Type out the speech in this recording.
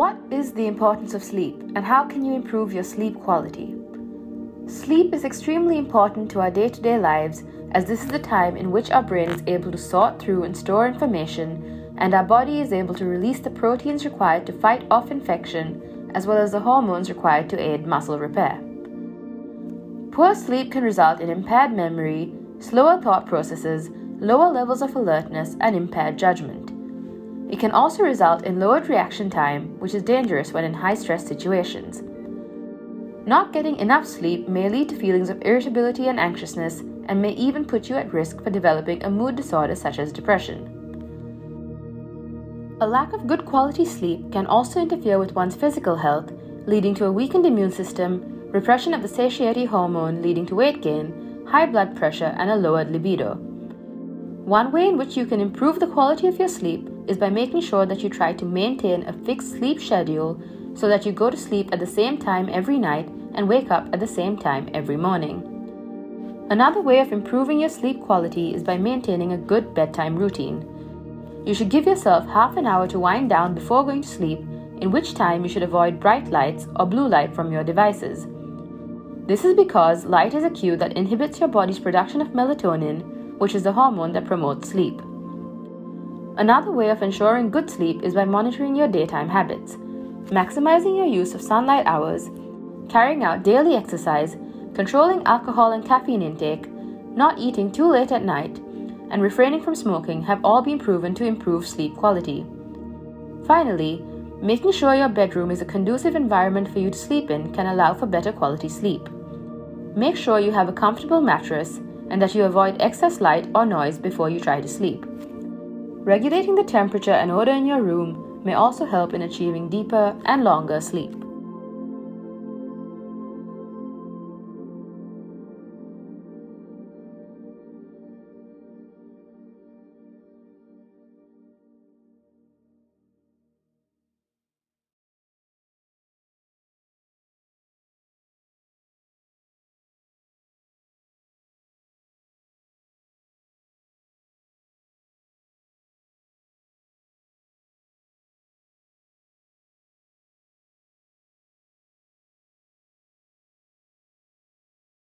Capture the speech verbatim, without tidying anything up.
What is the importance of sleep, and how can you improve your sleep quality? Sleep is extremely important to our day-to-day lives, as this is the time in which our brain is able to sort through and store information, and our body is able to release the proteins required to fight off infection, as well as the hormones required to aid muscle repair. Poor sleep can result in impaired memory, slower thought processes, lower levels of alertness, and impaired judgment. It can also result in lowered reaction time, which is dangerous when in high-stress situations. Not getting enough sleep may lead to feelings of irritability and anxiousness, and may even put you at risk for developing a mood disorder such as depression. A lack of good quality sleep can also interfere with one's physical health, leading to a weakened immune system, repression of the satiety hormone leading to weight gain, high blood pressure, and a lowered libido. One way in which you can improve the quality of your sleep is by making sure that you try to maintain a fixed sleep schedule so that you go to sleep at the same time every night and wake up at the same time every morning. Another way of improving your sleep quality is by maintaining a good bedtime routine. You should give yourself half an hour to wind down before going to sleep, in which time you should avoid bright lights or blue light from your devices. This is because light is a cue that inhibits your body's production of melatonin, which is the hormone that promotes sleep. Another way of ensuring good sleep is by monitoring your daytime habits, maximizing your use of sunlight hours, carrying out daily exercise, controlling alcohol and caffeine intake, not eating too late at night, and refraining from smoking have all been proven to improve sleep quality. Finally, making sure your bedroom is a conducive environment for you to sleep in can allow for better quality sleep. Make sure you have a comfortable mattress and that you avoid excess light or noise before you try to sleep. Regulating the temperature and odor in your room may also help in achieving deeper and longer sleep.